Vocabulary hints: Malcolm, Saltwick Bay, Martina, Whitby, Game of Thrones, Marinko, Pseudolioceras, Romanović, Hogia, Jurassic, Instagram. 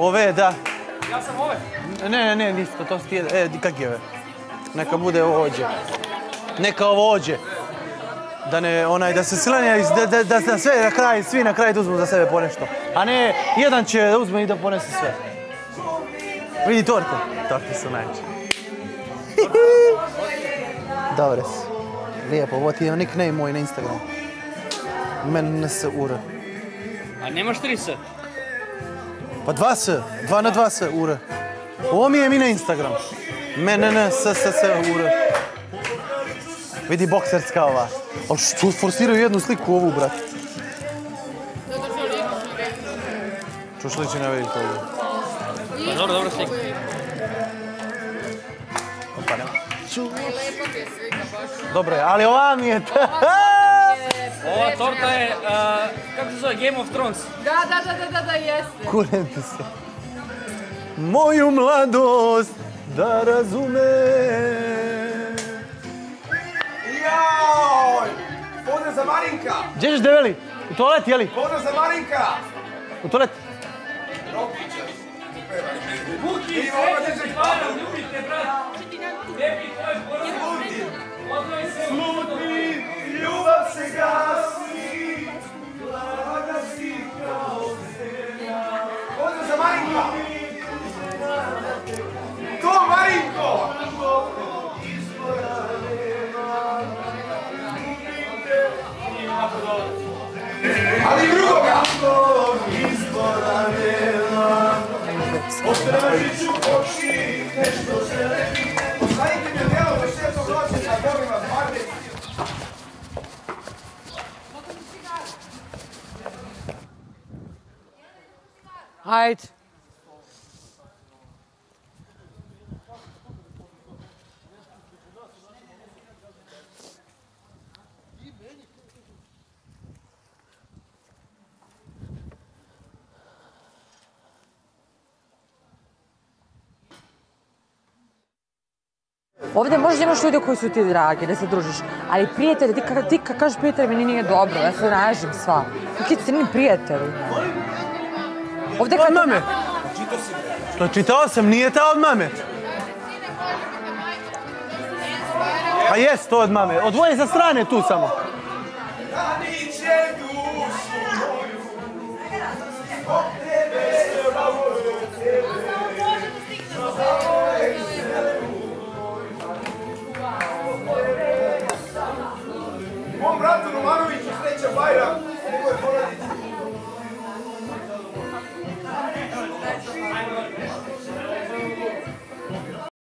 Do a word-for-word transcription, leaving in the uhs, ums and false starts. Ove, da. Ja sam ove. Ne, ne, ne, isto, to su ti... E, kak je ove? Neka bude ođe. Neka ovo ođe. Da ne, onaj, da se slanja, da sve na kraju, svi na kraju da uzmu za sebe ponešto. A ne, jedan će da uzme i da ponese sve. Vidi torte. Torte su najče. Dobre si. Lijepo, ovo ti je nickname moj na Instagramu. Imen N S U R. A nemaš tri S? Pa dva S, dva na dva S, U R. Ovo mi je mi na Instagram. Imen N S S S U R. Vidi bokserska ova. Ali što forsiraju jednu sliku ovu, brat? Čuš liči ne vidi to ovdje. Pa dobro, dobro sliku. Opa, nema. Lepo ti je slika, baš. Dobro je, ali ova mi je... Ova torta je, kako se zove, Game of Thrones. Da, da, da, da, da, jeste. Kunem ti se. Moju mladost da razumem. Joj! Pozdrav za Marinka! Gdje ćeš develi? U toalet, jeli? Pozdrav za Marinka! U toalet? Rokića. Vuki, sreće se hvala, ljubite, brat. Depi, tvoj porod. Sluti. Odnoj se. Sluti. Ljubav se gasi. Glada si kao zemlja. Pozdrav za Marinka! To, Marinko! Ali drugoga! Ostražiću oči, nešto žele. Ostavite mi djelo do štetog noći na bolima s Martinom. Hajde. Ovdje možda imaš ljudi koji su ti dragi, da se družiš, ali prijatelj, ti kad kažeš prijatelj meni nije dobro, ja se naježim sva. Kako ti se nije prijatelj? Ovdje kad... Od mame! To čitao sam, nije ta od mame! Pa jes to od mame, odvoje sa strane tu samo. Mom bratu Romanoviću sreća Bajram!